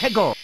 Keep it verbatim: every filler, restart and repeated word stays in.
Hego.